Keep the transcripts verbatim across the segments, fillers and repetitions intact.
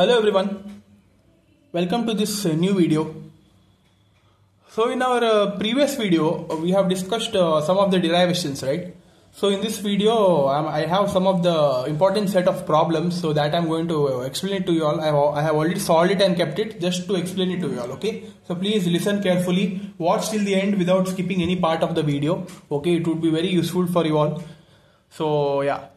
Hello everyone, welcome to this new video. So in our uh, previous video we have discussed uh, some of the derivations, right? So in this video um, I have some of the important set of problems, so that I'm going to explain it to you all. I have, I have already solved it and kept it just to explain it to you all, okay? So please listen carefully, watch till the end without skipping any part of the video, okay? It would be very useful for you all. So yeah.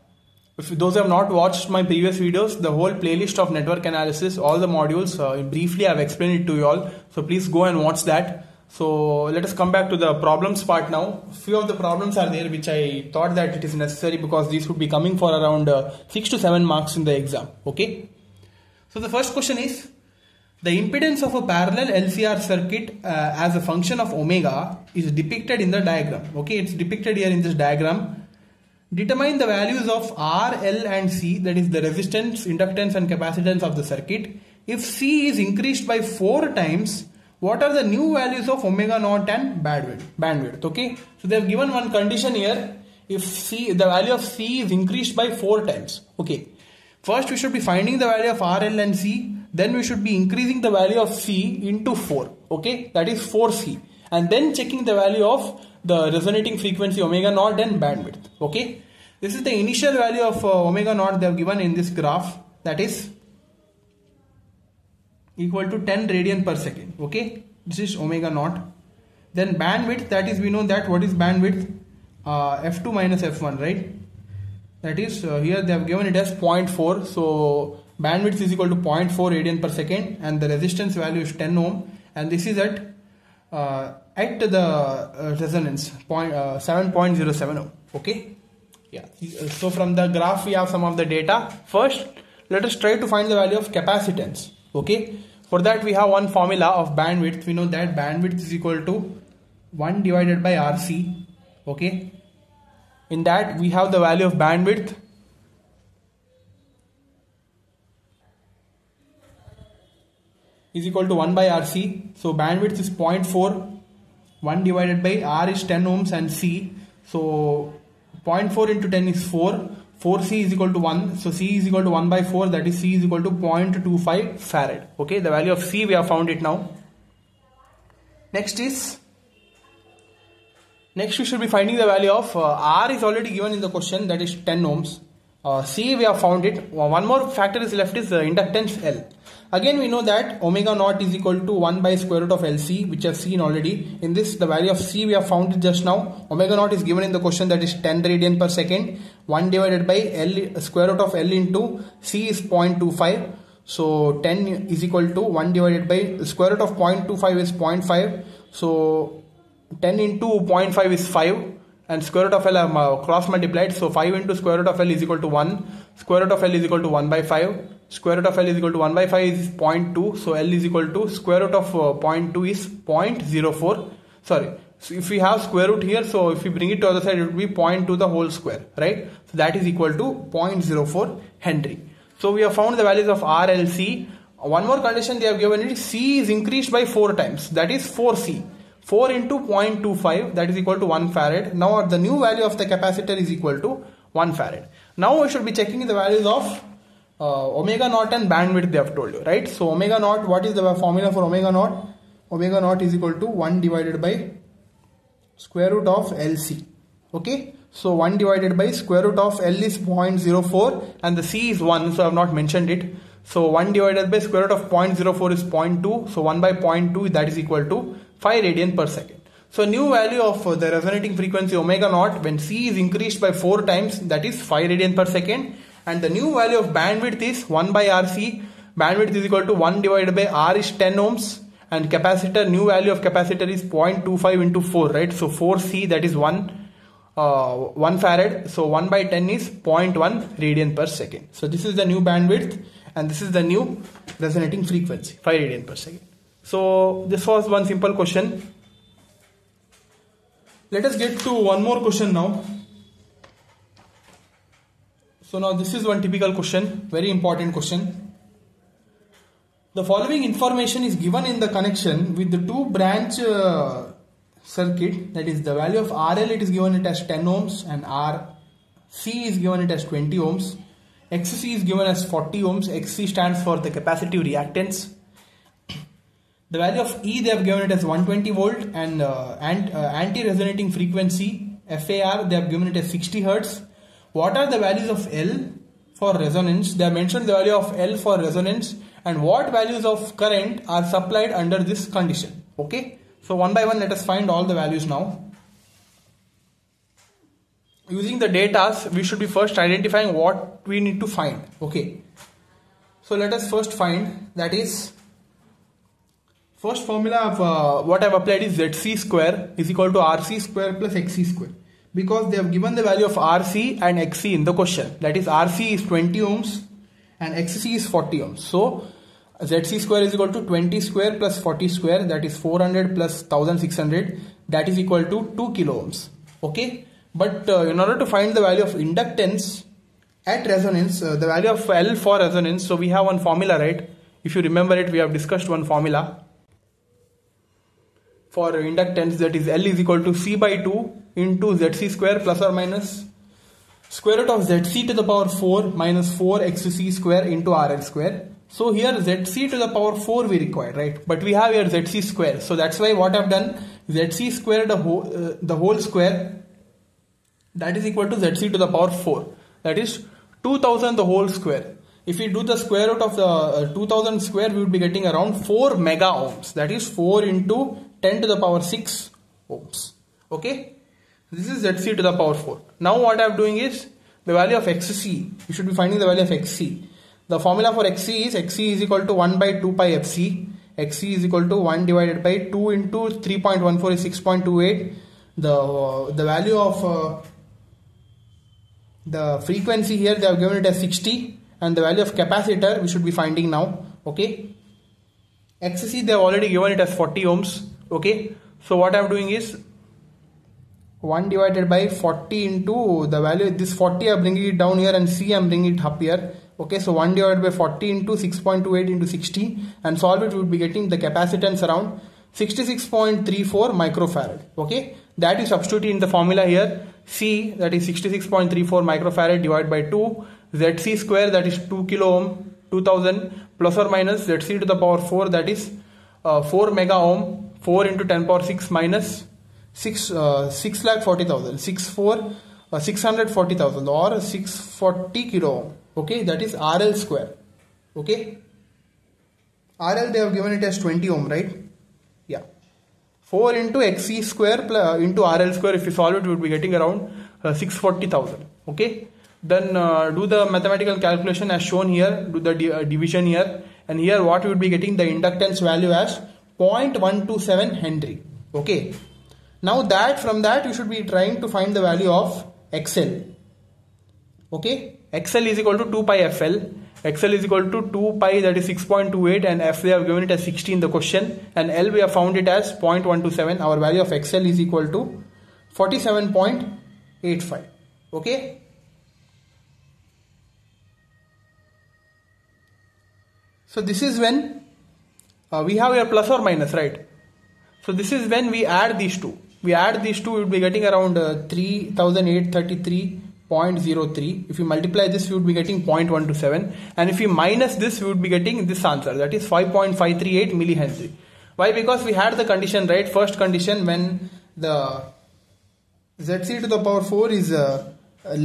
If those who have not watched my previous videos, the whole playlist of network analysis, all the modules, uh, briefly I have explained it to you all. So please go and watch that. So let us come back to the problems part now. Few of the problems are there which I thought that it is necessary because these would be coming for around uh, six to seven marks in the exam. Okay. So the first question is, the impedance of a parallel L C R circuit uh, as a function of omega is depicted in the diagram. Okay, it's depicted here in this diagram. Determine the values of R, L and C, that is the resistance, inductance and capacitance of the circuit. If C is increased by four times, what are the new values of omega naught and bandwidth? Bandwidth. Okay. So they have given one condition here. If C, the value of C is increased by four times. Okay. First we should be finding the value of R, L and C. Then we should be increasing the value of C into four. Okay. That is four C. And then checking the value of the resonating frequency omega naught and bandwidth. Okay. This is the initial value of uh, omega naught they have given in this graph, that is equal to ten radian per second. Okay. This is omega naught. Then bandwidth, that is, we know that what is bandwidth, uh, F two minus F one, right? That is uh, here they have given it as zero point four. So bandwidth is equal to zero point four radian per second and the resistance value is ten ohm, and this is at uh, at the uh, resonance point uh, seven point zero seven ohm. Okay. Yeah. So from the graph we have some of the data. First, let us try to find the value of capacitance. Okay. For that we have one formula of bandwidth. We know that bandwidth is equal to one divided by R C. Okay. In that we have the value of bandwidth is equal to one by R C. So bandwidth is zero point four. one divided by R is ten ohms and C. So zero point four into ten is four. four C is equal to one. So C is equal to one by four. That is C is equal to zero point two five farad. Okay. The value of C, we have found it now. Next is. Next we should be finding the value of uh, R is already given in the question. That is ten ohms. Uh, C we have found it. One more factor is left is the inductance L. Again we know that omega naught is equal to one by square root of L C, which I have seen already. In this the value of C we have found it just now. Omega naught is given in the question, that is ten radian per second. one divided by L, square root of L into C is zero point two five. So ten is equal to one divided by square root of zero point two five is zero point five. So ten into zero point five is five. And square root of L are cross multiplied. So five into square root of L is equal to one. Square root of L is equal to one by five. Square root of L is equal to one by five is zero point two. So L is equal to square root of uh, zero point two is zero point zero four. Sorry. So if we have square root here, so if we bring it to the other side, it would be zero point two the whole square, right? So that is equal to zero point zero four henry. So we have found the values of R, L, C. One more condition they have given it. C is increased by four times. That is four C. four into zero point two five, that is equal to one farad. Now the new value of the capacitor is equal to one farad. Now we should be checking the values of uh, omega naught and bandwidth they have told you, right? So omega naught, what is the formula for omega naught? Omega naught is equal to one divided by square root of L C. Okay. So one divided by square root of L is zero point zero four and the C is one, so I have not mentioned it. So one divided by square root of zero point zero four is zero point two. So one by zero point two, that is equal to five radian per second. So new value of the resonating frequency omega naught when C is increased by four times, that is five radian per second. And the new value of bandwidth is one by R C. Bandwidth is equal to one divided by R is ten ohms. And capacitor, new value of capacitor is zero point two five into four, right? So four C, that is one, uh, one farad. So one by ten is zero point one radian per second. So this is the new bandwidth. And this is the new resonating frequency, five radian per second. So this was one simple question. Let us get to one more question now. So now this is one typical question, very important question. The following information is given in the connection with the two branch uh, circuit, that is the value of R L, it is given it as ten ohms and R C is given it as twenty ohms. Xc is given as forty ohms. Xc stands for the capacitive reactance. The value of E, they have given it as one hundred twenty volt, and uh, ant, uh, anti-resonating frequency F A R, they have given it as sixty hertz. What are the values of L for resonance? They have mentioned the value of L for resonance, and what values of current are supplied under this condition. Okay, so one by one let us find all the values now. Using the datas, we should be first identifying what we need to find. Okay, so let us first find, that is, first formula of uh, what I have applied is Zc square is equal to Rc square plus Xc square, because they have given the value of Rc and Xc in the question. That is, Rc is twenty ohms and Xc is forty ohms. So Zc square is equal to twenty square plus forty square, that is four hundred plus one thousand six hundred, that is equal to two kilo ohms. Okay, but uh, in order to find the value of inductance at resonance, uh, the value of L for resonance, so we have one formula, right? If you remember it, we have discussed one formula for inductance, that is L is equal to C by two into Zc square plus or minus square root of Zc to the power four minus four Xc square into R L square. So here Zc to the power four we require, right? But we have here Zc square. So that's why what I've done, Zc square the whole, uh, the whole square, that is equal to Zc to the power four. That is two thousand the whole square. If we do the square root of the uh, two thousand square, we would be getting around four mega ohms. That is four into ten to the power six ohms. Okay, this is Zc to the power four. Now what I am doing is the value of Xc. We should be finding the value of Xc. The formula for Xc is Xc is equal to one by two pi Fc. Xc is equal to one divided by two into three point one four is six point two eight. The uh, the value of uh, the frequency here, they have given it as sixty, and the value of capacitor we should be finding now. Okay, Xc they have already given it as forty ohms. Okay, so what I am doing is one divided by forty into the value, this forty I am bringing it down here and C I am bringing it up here. Okay, so one divided by forty into six point two eight into sixty, and solve it, we would be getting the capacitance around sixty-six point three four microfarad. Okay, that is substituted in the formula here. C, that is sixty-six point three four microfarad divided by two, Zc square, that is two kilo ohm, two thousand plus or minus Zc to the power four, that is uh, four mega ohm, four into ten power six minus six uh, six lakh forty thousand, six four uh, six hundred forty thousand or six hundred forty kilo ohm. Okay, that is R L square. Okay, R L they have given it as twenty ohm, right? Yeah, four into Xc square plus into R L square, if you solve it, we would be getting around uh, six hundred forty thousand. Okay, then uh, do the mathematical calculation as shown here, do the di uh, division here, and here what we would be getting, the inductance value as zero point one two seven henry. Okay, now that from that you should be trying to find the value of Xl. Okay, Xl is equal to two pi Fl. Xl is equal to two pi, that is six point two eight, and F they have given it as sixty in the question, and L we have found it as zero point one two seven. Our value of Xl is equal to forty-seven point eight five. Okay, so this is when uh, we have a plus or minus, right? So this is when we add these two, we add these two we would be getting around uh, three thousand eight hundred thirty-three point zero three. If you multiply this, we would be getting zero point one two seven, and if you minus this, we would be getting this answer, that is five point five three eight millihenry. Why? Because we had the condition, right? First condition, when the Zc to the power four is uh,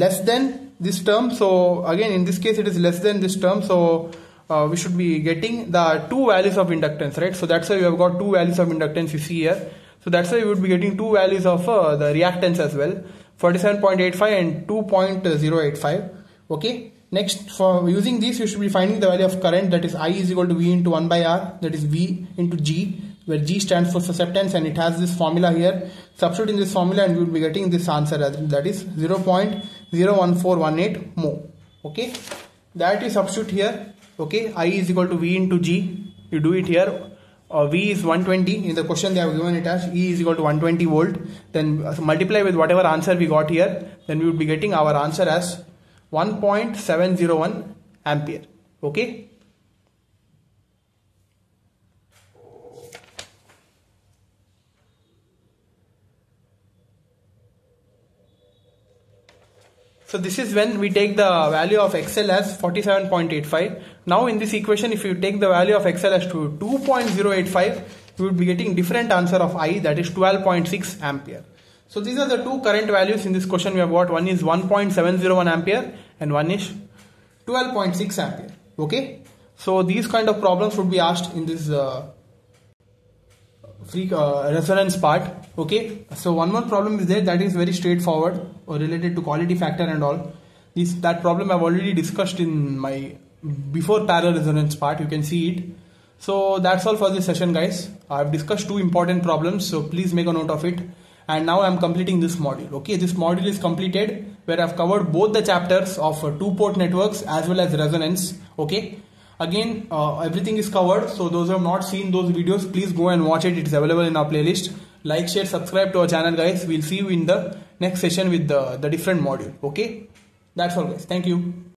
less than this term, so again in this case it is less than this term, so uh, we should be getting the two values of inductance, right? So that's why we have got two values of inductance, you see here. So that's why we would be getting two values of uh, the reactance as well, forty-seven point eight five and two point zero eight five. Okay, next, for using these you should be finding the value of current, that is I is equal to V into one by R, that is V into G, where G stands for susceptance, and it has this formula here. Substitute in this formula and we will be getting this answer, that is zero point zero one four one eight mo. Okay, that is substitute here. Okay, I is equal to V into G, you do it here. Uh, V is one hundred twenty, in the question they have given it as E is equal to one hundred twenty volt, then uh, multiply with whatever answer we got here, then we would be getting our answer as one point seven zero one ampere. Okay, So this is when we take the value of X L as forty-seven point eight five. Now in this equation, if you take the value of X L as to two point zero eight five, you would be getting different answer of I, that is twelve point six ampere. So these are the two current values in this question we have got. One is one point seven zero one ampere and one is twelve point six ampere. Okay. So these kind of problems would be asked in this uh, free uh, resonance part. Okay. So one more problem is there, that is very straightforward or related to quality factor and all. This that problem I've already discussed in my before parallel resonance part. You can see it. So that's all for this session, guys. I've discussed two important problems, so please make a note of it. And now I'm completing this module. Okay, this module is completed, where I've covered both the chapters of two port networks as well as resonance. Okay. Again, uh, everything is covered. So those who have not seen those videos, please go and watch it. It's available in our playlist. Like, share, subscribe to our channel, guys. We'll see you in the next session with the, the different module. Okay. That's all, guys. Thank you.